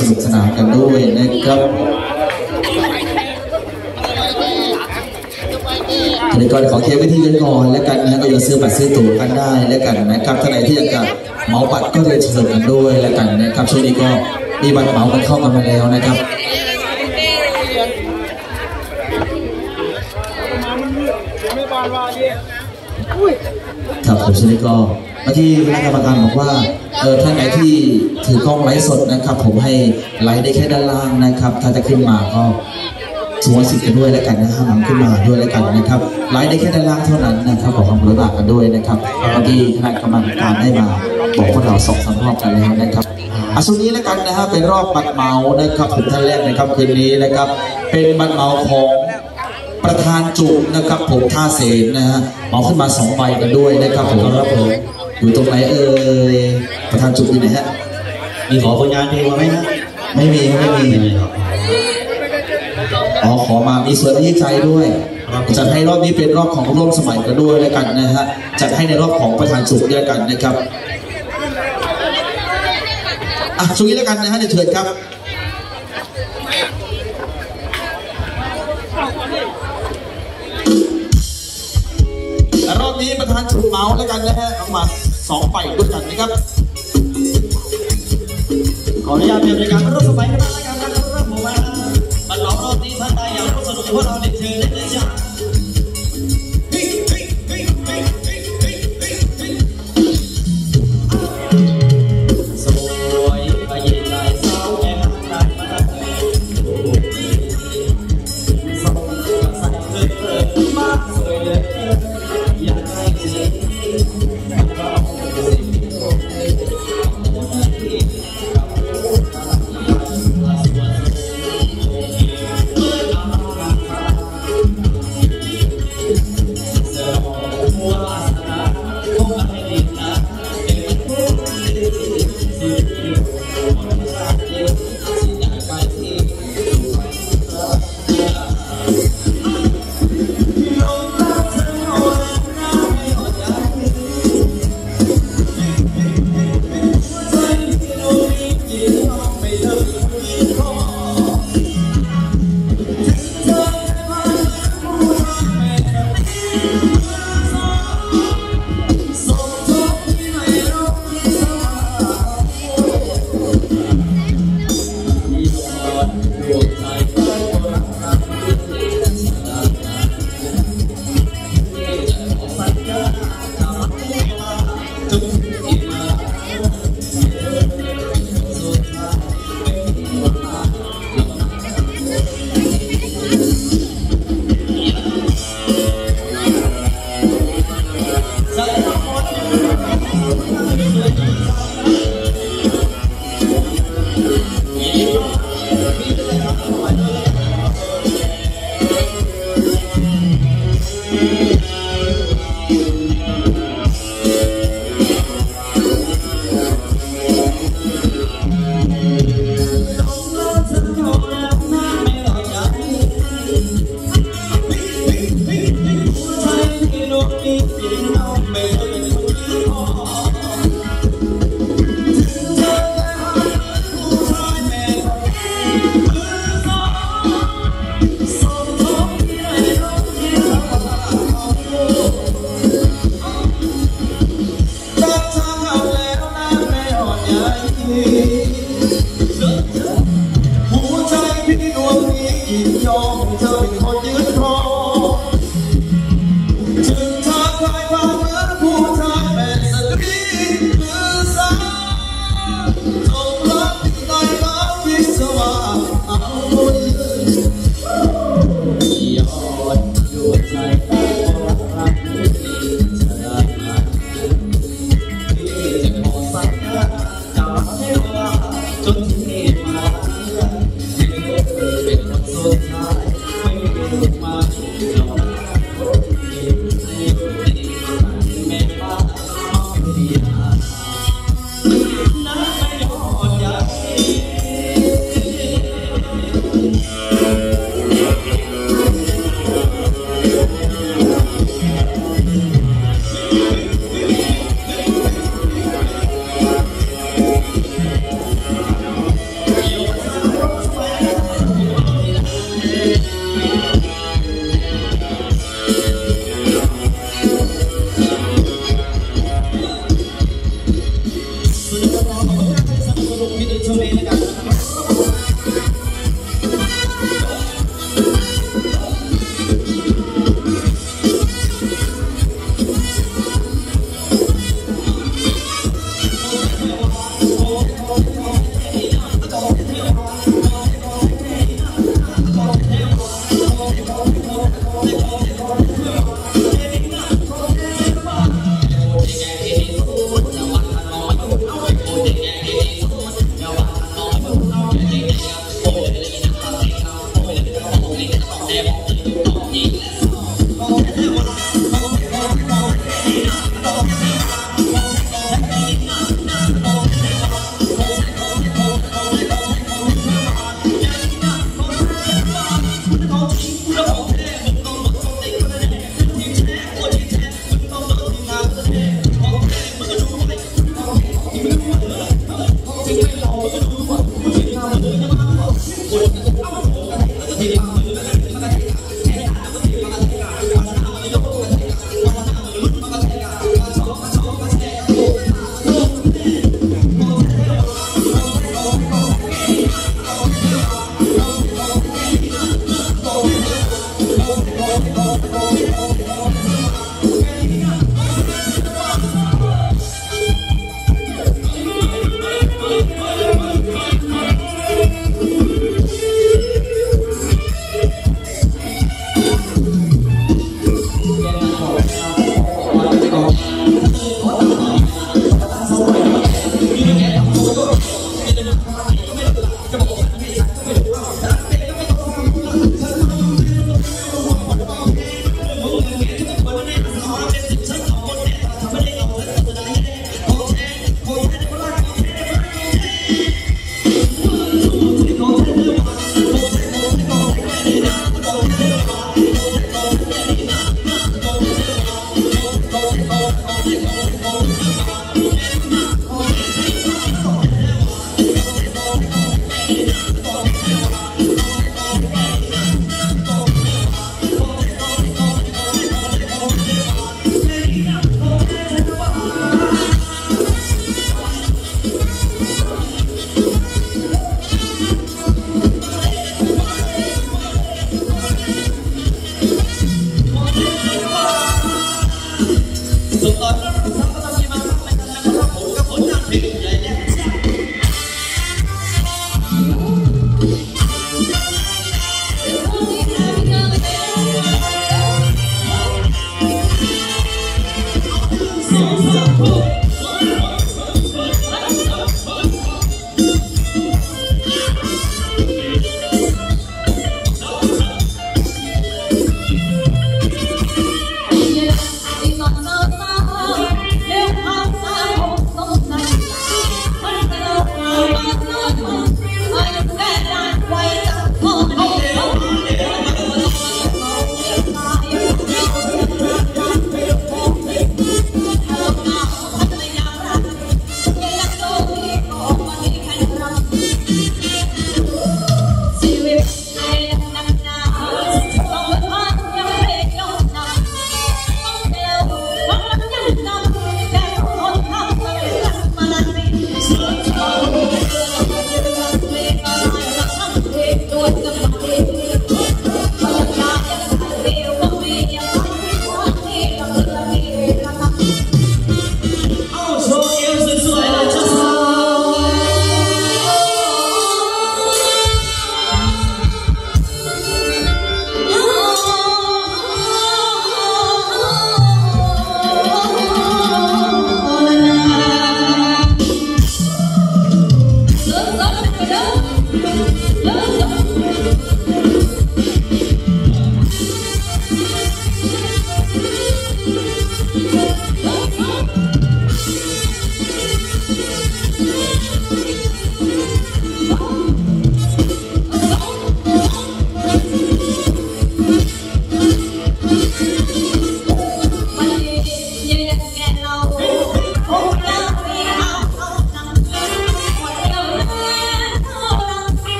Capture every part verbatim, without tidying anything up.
สนุกสนานกันด้วยนะครับทีนี้ก่อนขอเคลียร์วิธีกันก่อนและกันนะก็อย่าซื้อบัตรซื้อตั๋วกันได้และกันนะครับท่านไหนที่อยากจะเหมาบัตรก็เรียนเชิญกันด้วยและกันนะครับช่วงนี้ก็มีบัตรเหมากันเข้ามาแล้วนะครับครับผมช่วงนี้ก็เมื่อกี้คณะกรรมการบอกว่าเออท่านไหนที่ถือกล้องไลฟ์สดนะครับผมให้ไลฟ์ได้แค่ด้านล่างนะครับถ้าจะขึ้นมาก็สวมสิทธิ์กันด้วยแล้วกันนะห้ามนำขึ้นมาด้วยแล้วกันนะครับไลฟ์ได้แค่ด้านล่างเท่านั้นนะครับขอความกรุณากันด้วยนะครับเมื่อกี้คณะกรรมการได้มาบอกพวกเราสองสามรอบกันแล้วนะครับอ่ะสุดนี้แล้วกันนะฮะเป็นรอบบัตรเหมานะครับผมท่านแรกนะครับคืนนี้นะครับเป็นบัตรเหมาของประธานจุกนะครับผมท่าเสนนะฮะเหมาขึ้นมาสองใบกันด้วยนะครับผมรับผมอยู่ตรงไหนเอ่ยประธานจุกอยู่ไหนฮะมีขอผลงานเพลงมาไหมฮะไม่มีไม่มีอ๋อขอมามีส่วนที่ใจด้วยจัดให้รอบนี้เป็นรอบของร่วมสมัยกันด้วยแล้วกันนะฮะจัดให้ในรอบของประธานจุกด้วยกันนะครับอ่ะช่วงนี้แล้วกันนะฮะเดี๋ยวเชิญครับรอบนี้ประธานจุกเมาส์แล้วกันนะฮะเอามาสองไปด้วยกันนะครับขออนุญาตเรียนรายการรถสบายกันบ้างรายการรถรับผมมาบันหลอกรอบนี้ท่านใดอยากร่วมสนุกกับพวกเราเด็กเชิญได้เลยจ้ะBye.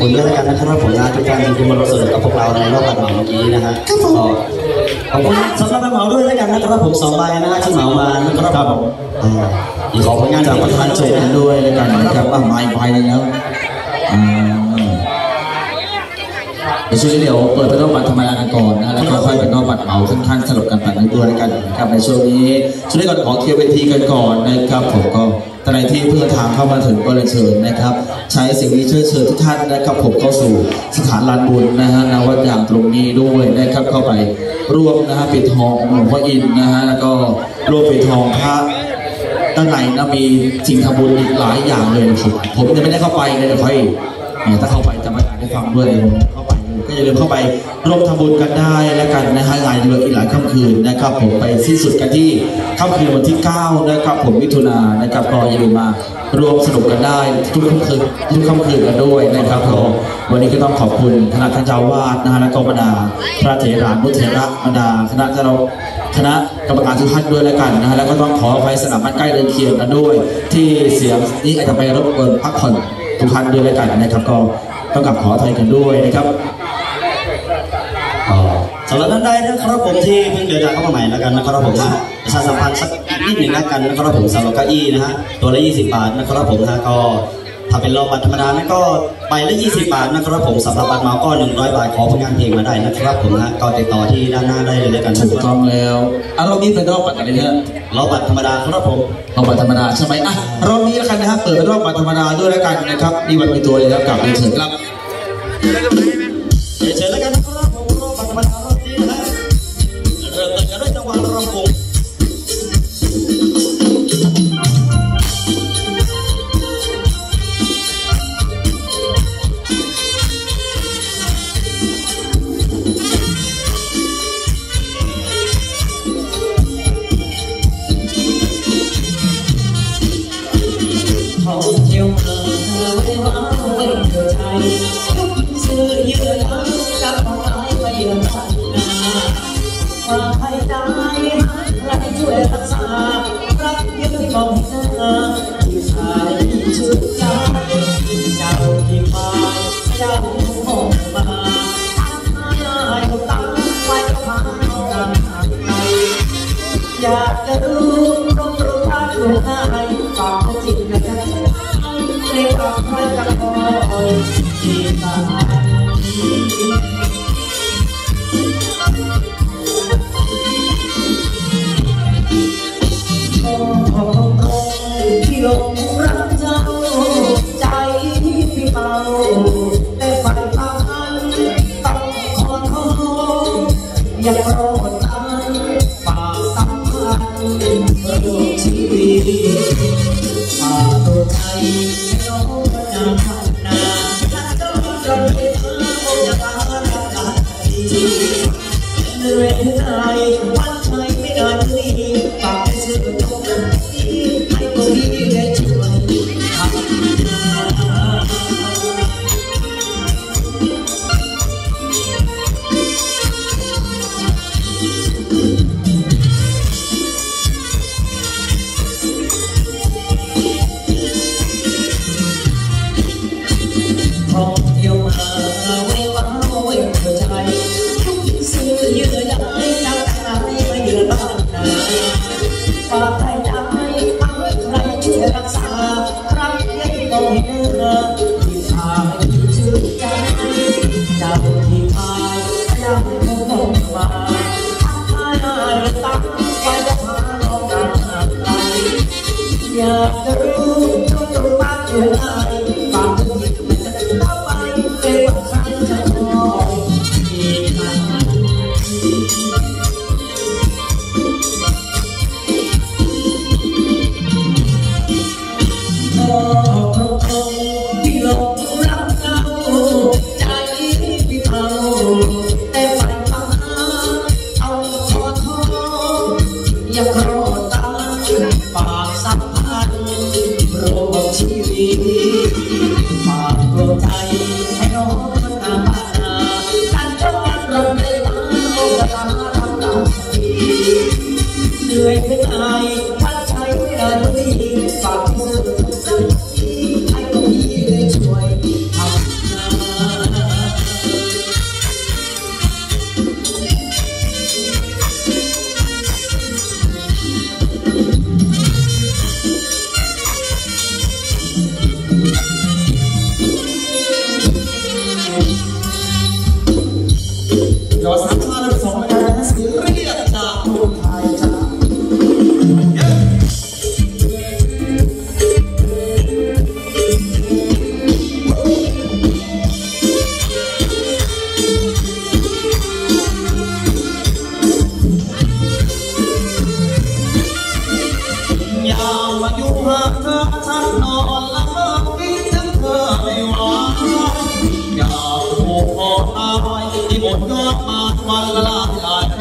ผมจะไม่ได้เข้าไปเลยนะพี่แต่ถ้าเข้าไปจะมาอ่านให้ฟังด้วยเข้าไป ก็อย่าลืมเข้าไปร่วมทำบุญกันได้และกันนะฮะหลายเดือนอีกหลายค่ำคืนนะครับผมไปสิ้นสุดกันที่ค่ำคืนวันที่เก้านะครับผมมิถุนายนนะครับก็อย่าลืมมารวมสนุกกันได้ทุกค่ำคืนทุกค่ำคืนกันด้วยนะครับก็วันนี้ก็ต้องขอบคุณคณะท่านเจ้าวาดนะฮะและก็บรรดาพระเถรานุเถระบรรดาคณะเจ้าคณะกรรมการทุกท่านด้วยแล้วกันนะฮะแล้วก็ต้องขออภัยสนามบ้านใกล้เรือนเคียงกันด้วยที่เสียงนี้อาจจะไปรบกวนพักผ่อนทุกท่านด้วยแล้วกันนะครับก็ต้องกลับขออภัยกันด้วยนะครับสำหรับท่านใดนะครับผมที่เพิ่งเดินทางเข้ามาใหม่แล้วกันนะครับผมนะประชาสัมพันธ์สักนิดหนึ่งแล้วกันนะครับผมสำหรับเก้าอี้นะฮะตัวละยี่สิบบาทนะครับผมนะก็ถ้าเป็นรอบบัตรธรรมดานั่นก็ใบละยี่สิบบาทนะครับผมสำหรับบัตรเมาก็หนึ่งร้อยบาทขอผลงานเพลงมาได้นะครับผมนะก็ติดต่อที่ด้านหน้าได้เลยแล้วกันถูกต้องแล้วอ่ะรอบนี้เป็นรอบบัตรอะไรเนี่ยรอบบัตรธรรมดาครับผมรอบบัตรธรรมดาใช่ไหมอ่ะรอบนี้แล้วกันนะฮะเปิดเป็นรอบบัตรธรรมดาด้วยแล้วกันนะครับมีบัตรมีตัวเลยครับกลับไปเชิญครับเชิญแล้วกันนะครับผมรอบบัตรธรรมดารอบนี้นะฮะเริ่มต้นกันด้วยจังหวะรำวง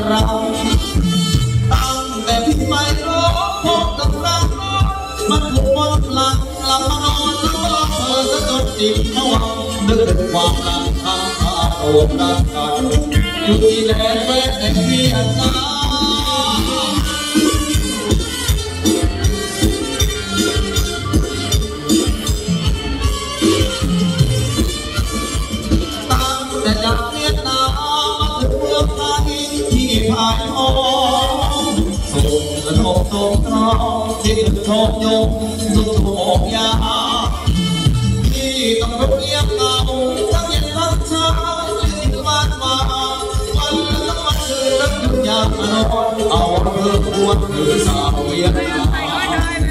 เราตั้งแต่ที่ไม่รู้พบกับเรามันหมดหวังหลังหลับมานอนรู้ว่าเธอจะจดจิตเมื่อวันเดินความรักทางข้าโอดรักกันอยู่ที่แดนแม่แดนเวียดนามโง่เง่าจิตโง่ยงสุดโง่ยาที่ต้องรู้เลี้ยงเราทั้งเย็นทั้งเช้าที่วันมาวันทั้งวันคืนทั้งคืนยามนอนเอาเรื่องปวดหรือสาวเวียน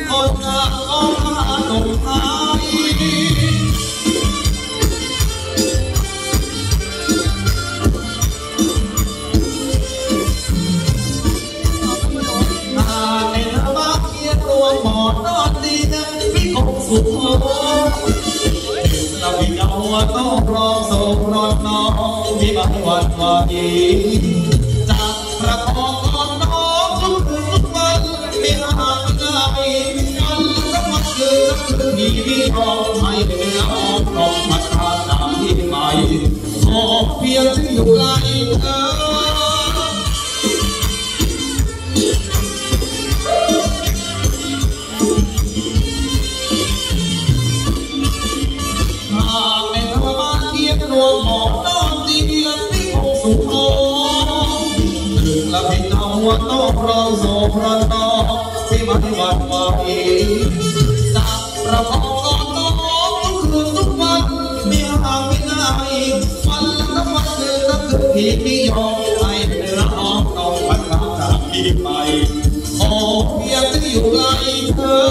คนหน้าคนหาตรงท้ายสุขเราบินเอาหัวต้องรองส่งรอดน้องที่บางวันวันนี้จากประคองกอดน้องทุกวันไม่ห่างไกลวันละวันคืนละคืนมีพี่น้องให้เป็นน้องน้องมาทานน้ำที่ใหม่ขอเพียงที่อยู่ไกลเธอวันโตเราสองเราโตที่มันวันวันอีสักประคองกอดน้องทุกคืนทุกวันไม่ห่างไม่ไกลวันละวันคืนละคืนที่ไม่ยอมใครเหนืออ้อมน้องพันล้านจากที่ไปขอเพียงที่อยู่ใกล้เธอ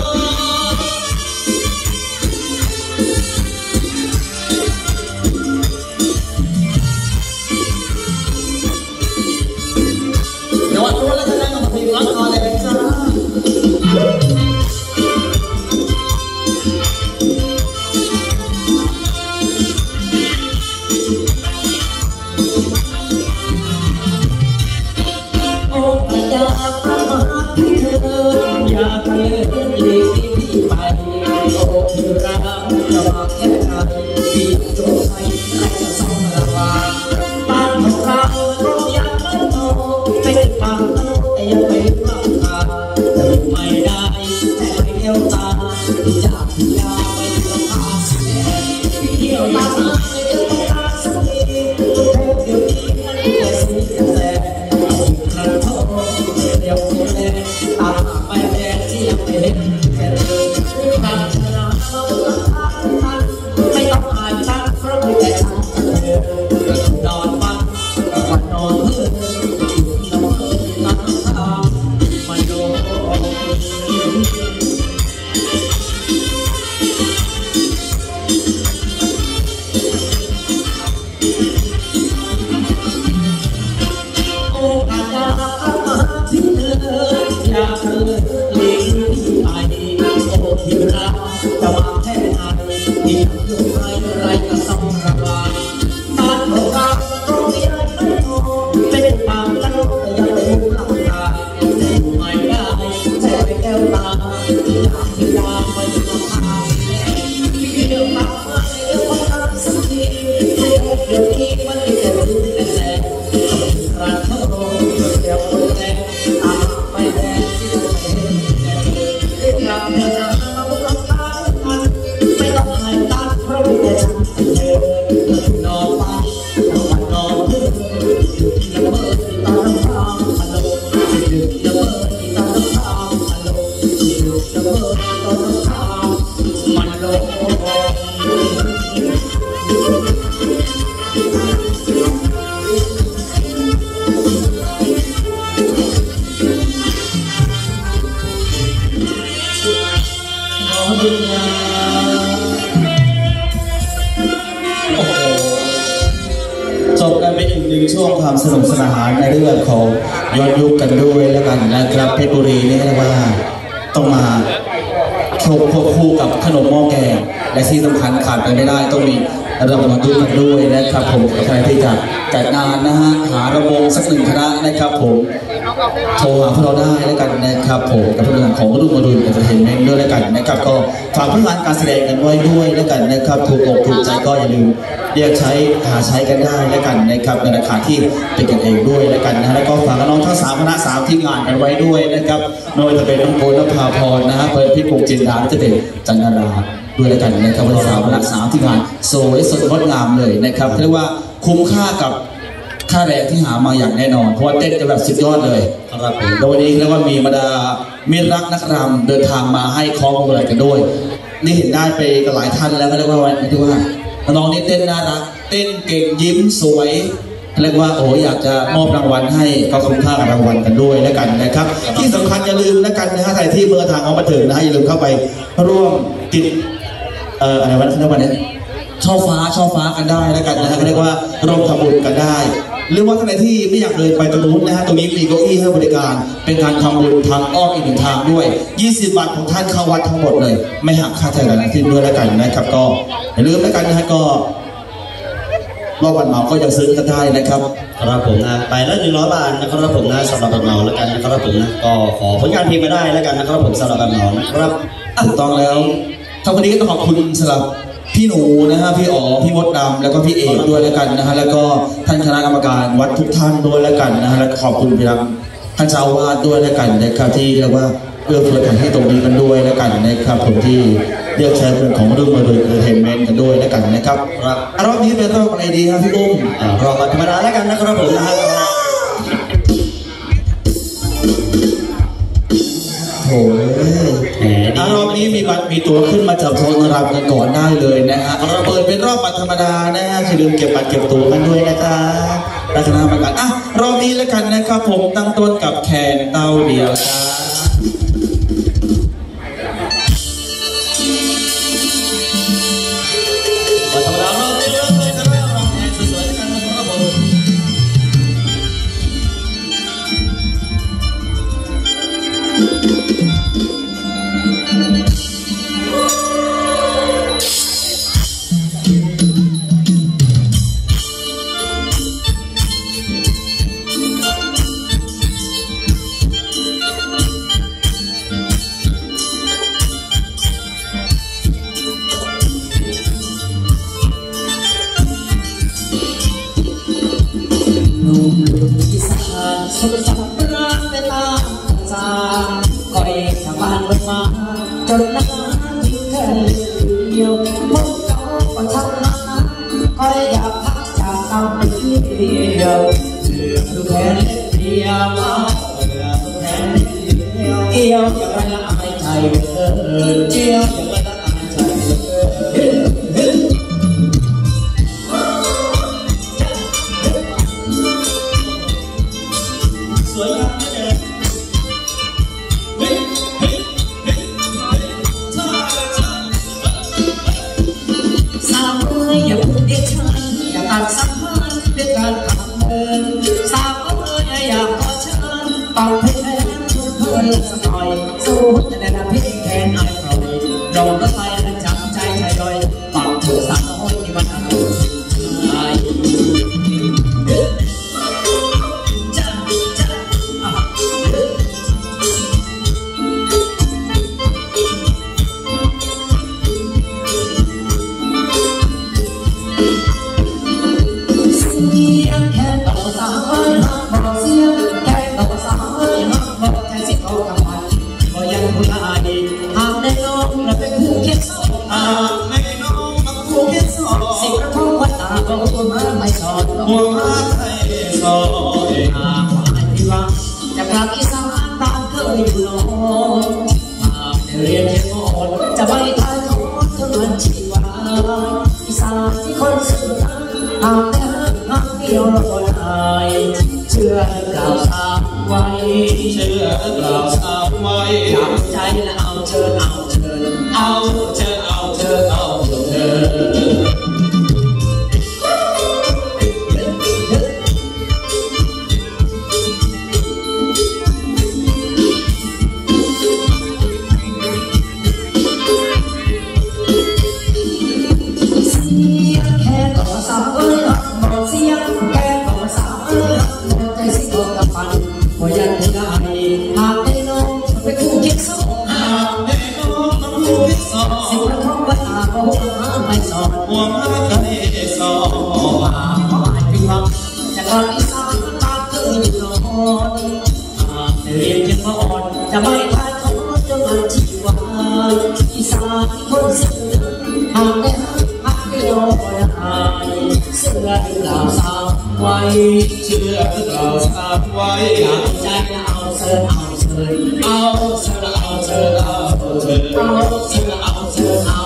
รางวัลด้วยกันด้วยนะครับผมใครที่จะจัดงานนะฮะหาระวงสักหนึ่งคณะนะครับผมโทรหาพวกเราได้แล้วกันนะครับผมกับผลงานของรุ่งอรุณเอ็นเตอร์เทนเมนต์ด้วยแล้วกันนะครับก็ฝากผลงานการแสดงกันไว้ด้วยแล้วกันนะครับถูกอกถูกใจก็อย่าลืมเรียกใช้หาใช้กันได้แล้วกันนะครับในราคาที่เป็นกันเองด้วยแล้วกันนะแล้วก็ฝากน้องทั้งสามคณะสามที่งานกันไว้ด้วยนะครับโดยจะเป็นน้องโบนภาพรนะฮะเปิดพิภพจินดาจะเป็นจันทราด้วยแล้วกันนะครับวันเสาร์วันสามที่งานสวยสดงดงามเลยนะครับเรียกว่าคุ้มค่ากับค่าแรงที่หามาอย่างแน่นอนเพราะว่าเต้นกันแบบสุดยอดเลยครับแล้ววันนี้แล้วก็มีบรรดามิตรรักนักรำเดินทางมาให้คล้องอะไรกันด้วยนี่เห็นได้ไปหลายท่านแล้วก็เรียกว่าไม่รู้ว่าน้องนี่เต้นน่ารักเต้นเก่งยิ้มสวยเรียกว่าโอ้อยากจะมอบรางวัลให้เขาคุ้มค่ากับรางวัลกันด้วยแล้วกันนะครับที่สำคัญอย่าลืมแล้วกันนะฮะใครที่เบอร์ทางของมาถึงนะอย่าลืมเข้าไปร่วมกิจเอ่ออะไรวันนี้วันนี้ช่อฟ้าช่อฟ้ากันได้แล้วกันนะฮะเรียกว่าร่วมทำบุญกันได้หรือว่าท่านใดที่ไม่อยากเลยไปตรงนู้นนะฮะตรงนี้มีเก้าอี้ให้บริการเป็นการทำบุญทางอ้อมอีกหนึ่งทางด้วยยี่สิบบาทของท่านเข้าวัดทั้งหมดเลยไม่หักค่าใช้จ่ายอะไรทิ้งด้วยแล้วกันนะครับก็อย่าลืมแล้วกันนะฮะก็รอบบัตรเมาก็จะซื้อกันได้นะครับครับผมนะไปละหนึ่งร้อยบาทนะครับผมนะสำหรับบัตรเมาแล้วกันนะครับผมนะก็ขอผลงานเพลงมาได้แล้วกันนะครับผมสำหรับบัตรเมานะครับถูกต้องแล้วทั้งวันนี้ก็ต้องขอบคุณสำหรับพี่หนูนะฮะพี่อ๋อพี่มดดำแล้วก็พี่เอกด้วยแล้วกันนะฮะแล้วก็ท่านคณะกรรมการวัดทุกท่านด้วยแล้วกันนะฮะและขอบคุณพี่รักท่านเจ้าอาวาสด้วยแล้วกันนะครับที่เรียกว่าเอื้อเฟื้อกันให้ตรงนี้กันด้วยแล้วกันนะครับผมที่เรียกใช้เรื่องของเรื่องมาโดยเอเทนเมนต์กันด้วยแล้วกันนะครับรอบนี้เป็นรอบอะไรดีครับพี่อุ้มรอบธรรมดาแล้วกันนะครับผมนะฮะโอ้รอบนี้มีบัตรมีตัวขึ้นมาจับโซนรำกันก่อนได้เลยนะฮะเราเปิดเป็นรอบบัตรธรรมดานะฮะอย่าลืมเก็บบัตรเก็บตัวกันด้วยนะคะลักษณะประการอ่ะรอบนี้แล้วกันนะครับผมตั้งต้นกับแขนเต้าเดียวจ้า ว่ายันที่ได้หากได้น้องไปคู่คิดสองหากได้น้องต้องคู่คิดสองสิ่งละครว่าหากว่าหาไม่สองหัวมาไกลสองว่าหมายถึงว่าจะกลายสามตาตื่นนอนหากเรียนเพียงพออ่อนจะไม่พลาดท้อจนอันที่ว่าที่สามคนเสื่อมหากได้หากหากได้น้องได้เสื่อมเหล่าสาวไว้เชื่อเราสาวไว้อยากใจเอาเธอเอาเธอเอาเธอเอาเธอเอาเธอเอาเธอเอาเธอเอา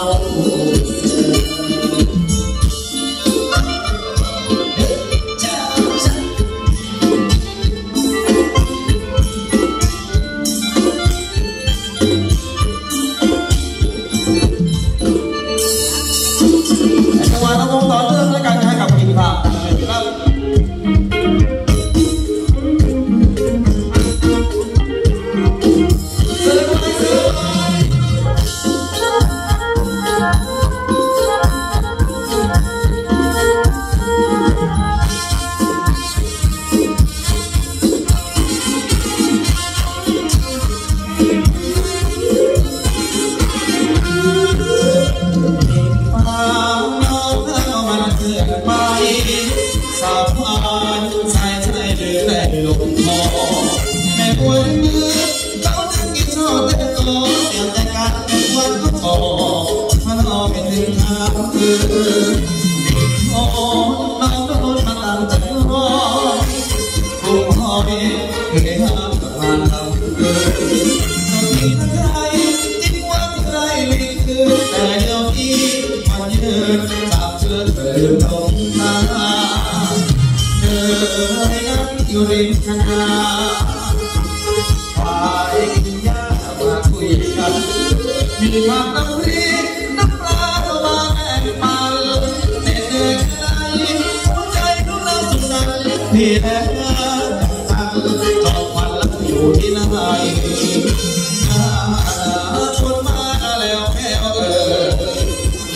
อ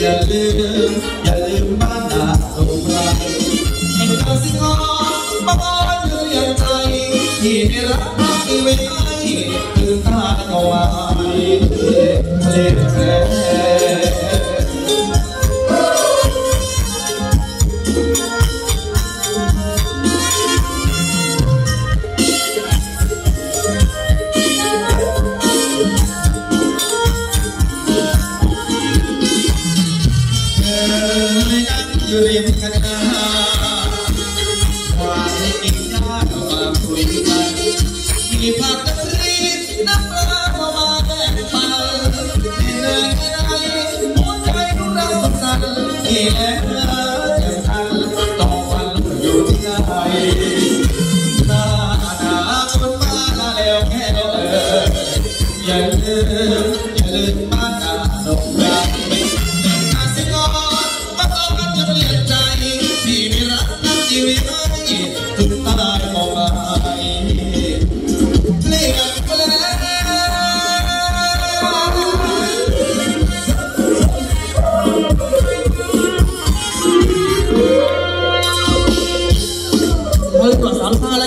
ย่าลืมอย่าลืม